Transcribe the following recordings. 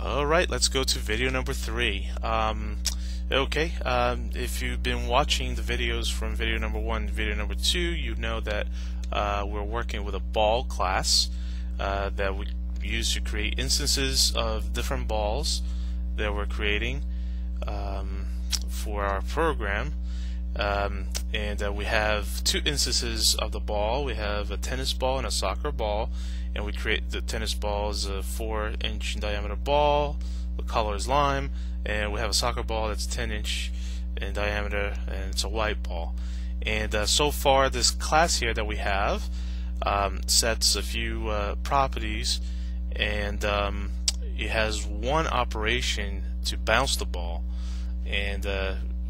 Alright, let's go to video number 3. If you've been watching the videos from video number 1 to video number 2, you know that we're working with a ball class that we use to create instances of different balls that we're creating for our program. We have two instances of the ball. We have a tennis ball and a soccer ball, and we create the tennis ball as a 4-inch in diameter ball. The color is lime, and we have a soccer ball that's 10-inch in diameter, and it's a white ball. And so far, this class here that we have sets a few properties, and it has one operation to bounce the ball, and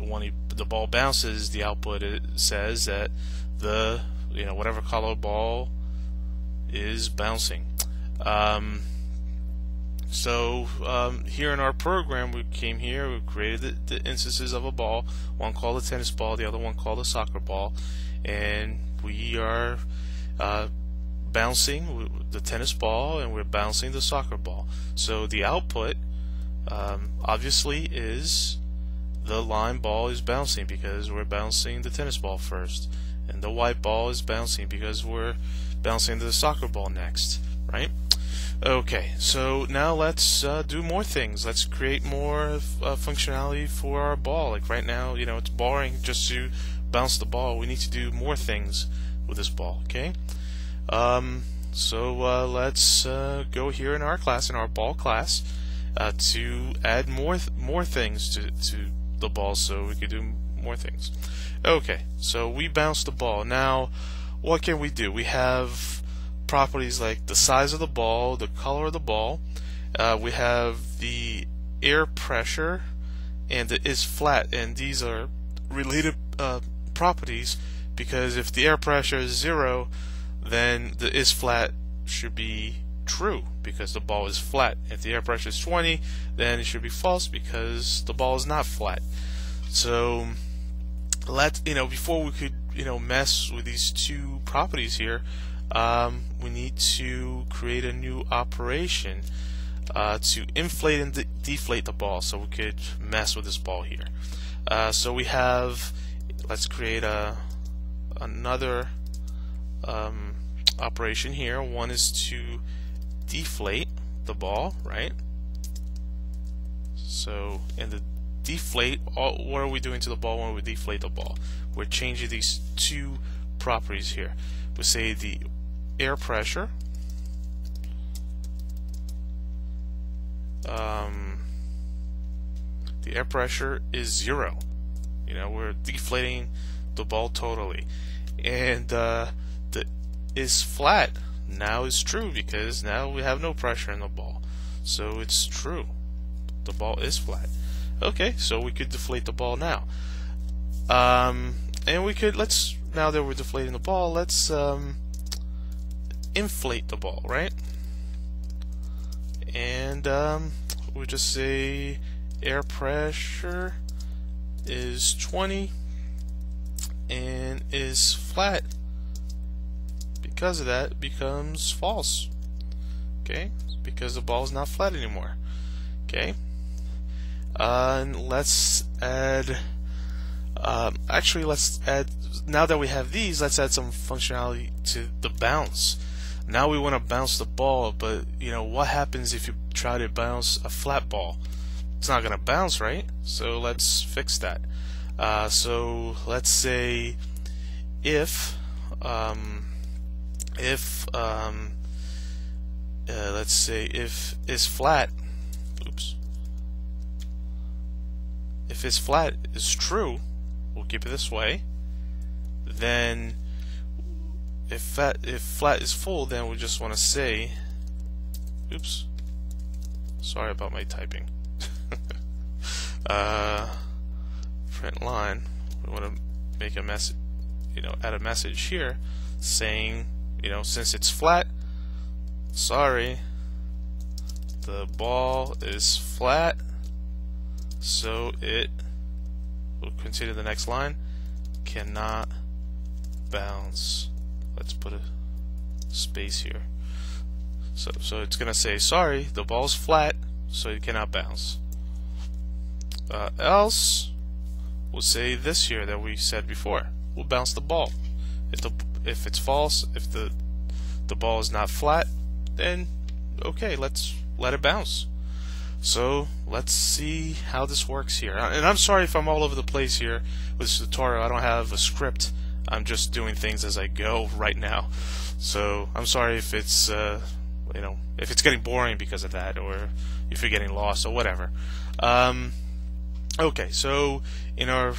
when the ball bounces, the output says that the whatever color ball is bouncing. Here in our program, we came here, we created the instances of a ball, one called a tennis ball, the other one called a soccer ball, and we are bouncing the tennis ball and we're bouncing the soccer ball. So the output obviously is the lime ball is bouncing because we're bouncing the tennis ball first, and the white ball is bouncing because we're bouncing the soccer ball next, right? Okay, so now let's do more things. Let's create more functionality for our ball. Like right now, it's boring just to bounce the ball. We need to do more things with this ball, okay? Let's go here in our class, in our ball class, to add more things to the ball, so we could do more things. Okay, so we bounce the ball. Now, what can we do? We have properties like the size of the ball, the color of the ball. We have the air pressure, and the is flat, and these are related properties, because if the air pressure is 0, then the is flat should be true because the ball is flat. If the air pressure is 20, then it should be false because the ball is not flat. So let's, before we could mess with these two properties here, we need to create a new operation to inflate and deflate the ball, so we could mess with this ball here. Let's create another operation here. One is to deflate the ball, right? So, and the deflate, what are we doing to the ball when we deflate the ball? We're changing these two properties here. We say the air pressure is 0. We're deflating the ball totally. And the is flat now is true because now we have no pressure in the ball, so it's true, the ball is flat. Okay, so we could deflate the ball now. Now that we're deflating the ball, let's inflate the ball, right? And we just say air pressure is 20 and is flat, because of that becomes false, okay, because the ball is not flat anymore, okay? Now that we have these, let's add some functionality to the bounce. Now we want to bounce the ball, but what happens if you try to bounce a flat ball? It's not gonna bounce, right? So let's fix that. Let's say if is flat, if is flat is true, we'll keep it this way. Then if flat is full, then we just want to say, oops, sorry about my typing. Print line. We want to make a message, add a message here saying, since it's flat, sorry, the ball is flat, so it will continue the next line, cannot bounce. Let's put a space here. So it's gonna say, sorry, the ball's flat, so you cannot bounce. Else, we'll say this here that we said before. We'll bounce the ball. If it's false, if the ball is not flat, then okay, let's let it bounce. So let's see how this works here. And I'm sorry if I'm all over the place here with this tutorial. I don't have a script. I'm just doing things as I go right now. So I'm sorry if it's you know, if it's getting boring because of that, or if you're getting lost or whatever. Okay, so in our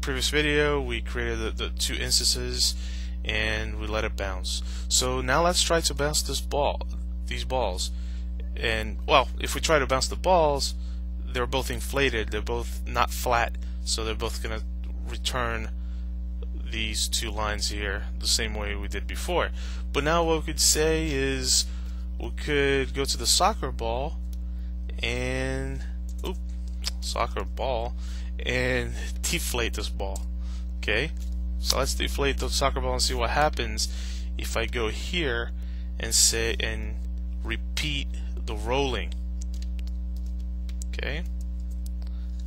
previous video we created the two instances and we let it bounce. So now let's try to bounce this ball, these balls. And well, if we try to bounce the balls, they're both inflated, they're both not flat, so they're both gonna return these two lines here the same way we did before. But now what we could say is we could go to the soccer ball and deflate this ball. Okay, so let's deflate the soccer ball and see what happens if I go here and say and repeat the rolling. Okay,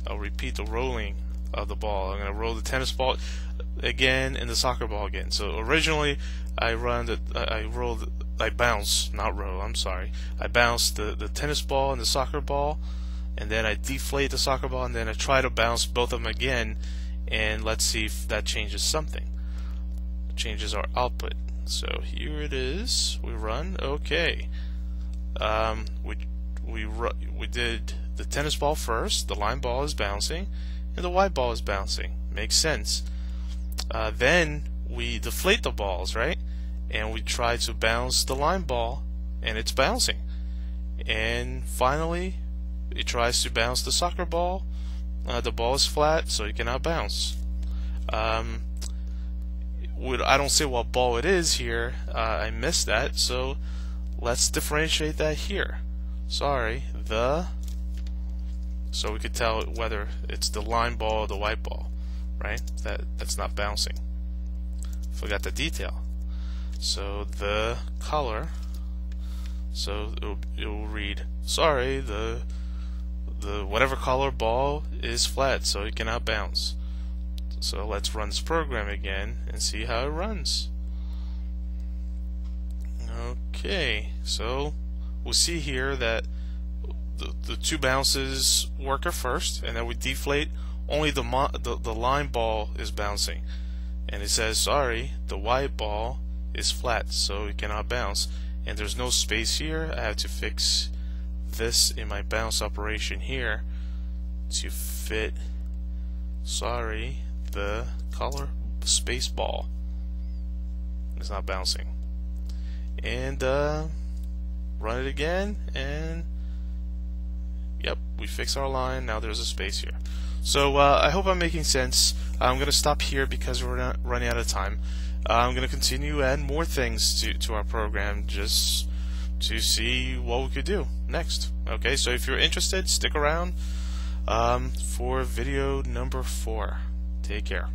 I'll repeat the rolling of the ball. I'm gonna roll the tennis ball again and the soccer ball again. So originally I bounced the tennis ball and the soccer ball, and then I deflate the soccer ball, and then I try to bounce both of them again, and let's see if that changes something. It changes our output. So here it is. We run. Okay. We did the tennis ball first. The line ball is bouncing, and the white ball is bouncing. Makes sense. Then we deflate the balls, right? And we try to bounce the line ball, and it's bouncing. And finally, it tries to bounce the soccer ball. The ball is flat, so it cannot bounce. I don't say what ball it is here. I missed that, so let's differentiate that here. Sorry, so we could tell whether it's the line ball or the white ball, right? That's not bouncing. Forgot the detail. So the color. So it will read, sorry, the whatever color ball is flat, so it cannot bounce. So let's run this program again and see how it runs. Okay, so we'll see here that the two bounces work at first, and then we deflate. Only the line ball is bouncing, and it says sorry, the white ball is flat, so it cannot bounce. And there's no space here. I have to fix this in my bounce operation here to fit, sorry, the color space ball. It's not bouncing. And run it again, and yep, we fix our line. Now there's a space here. So I hope I'm making sense. I'm gonna stop here because we're not running out of time. I'm gonna continue add more things to our program just to see what we could do next. Okay, so if you're interested, stick around for video number 4. Take care.